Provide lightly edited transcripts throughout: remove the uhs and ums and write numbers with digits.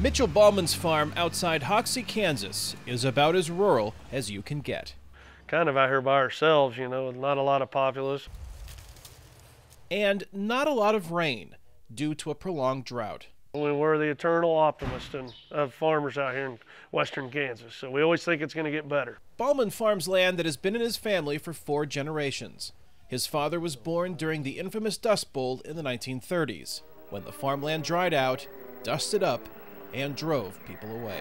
Mitchell Bauman's farm outside Hoxie, Kansas is about as rural as you can get. Kind of out here by ourselves, you know, not a lot of populace. And not a lot of rain due to a prolonged drought. We were the eternal optimist of farmers out here in western Kansas, so we always think it's going to get better. Ballman farms land that has been in his family for 4 generations. His father was born during the infamous Dust Bowl in the 1930s, when the farmland dried out, dusted up, and drove people away.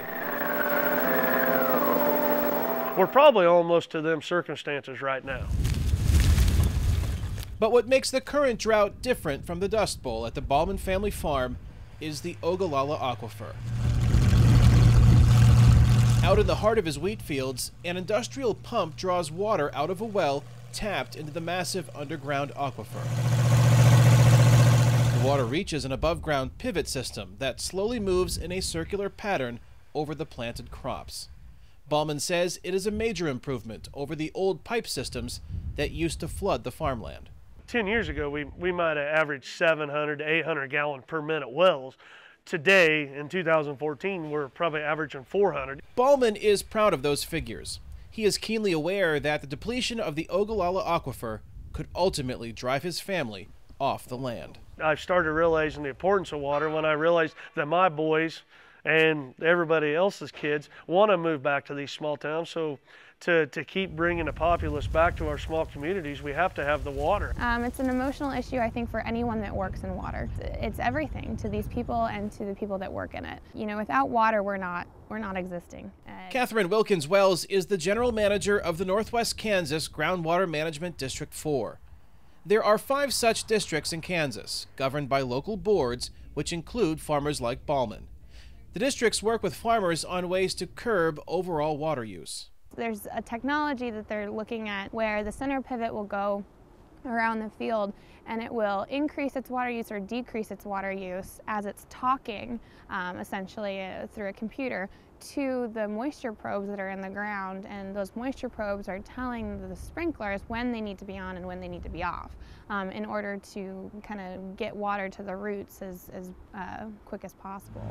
We're probably almost to them circumstances right now. But what makes the current drought different from the Dust Bowl at the Ballman Family Farm is the Ogallala Aquifer. Out in the heart of his wheat fields, an industrial pump draws water out of a well tapped into the massive underground aquifer. The water reaches an above-ground pivot system that slowly moves in a circular pattern over the planted crops. Bauman says it is a major improvement over the old pipe systems that used to flood the farmland. 10 years ago, we might have averaged 700 to 800 gallon per minute wells. Today, in 2014, we're probably averaging 400. Bauman is proud of those figures. He is keenly aware that the depletion of the Ogallala Aquifer could ultimately drive his family off the land. I started realizing the importance of water when I realized that my boys and everybody else's kids want to move back to these small towns. So to keep bringing the populace back to our small communities, we have to have the water. It's an emotional issue, I think, for anyone that works in water. It's everything to these people and to the people that work in it. You know, without water, we're not existing. Katherine Wilkins Wells is the general manager of the Northwest Kansas Groundwater Management District 4. There are 5 such districts in Kansas, governed by local boards, which include farmers like Ballman. The districts work with farmers on ways to curb overall water use. There's a technology that they're looking at where the center pivot will go around the field and it will increase its water use or decrease its water use as it's talking, essentially through a computer, to the moisture probes that are in the ground, and those moisture probes are telling the sprinklers when they need to be on and when they need to be off in order to kind of get water to the roots as quick as possible.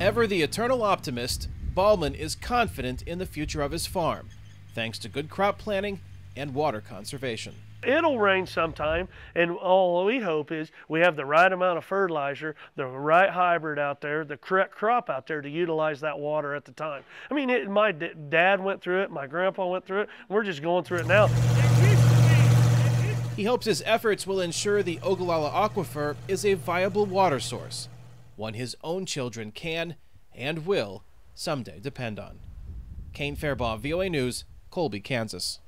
Ever the eternal optimist, Ballman is confident in the future of his farm, thanks to good crop planning and water conservation. It'll rain sometime, and all we hope is we have the right amount of fertilizer, the right hybrid out there, the correct crop out there to utilize that water at the time. I mean, my dad went through it, my grandpa went through it, we're just going through it now. He hopes his efforts will ensure the Ogallala Aquifer is a viable water source, one his own children can and will someday depend on. Kane Farabaugh, VOA News, Colby, Kansas.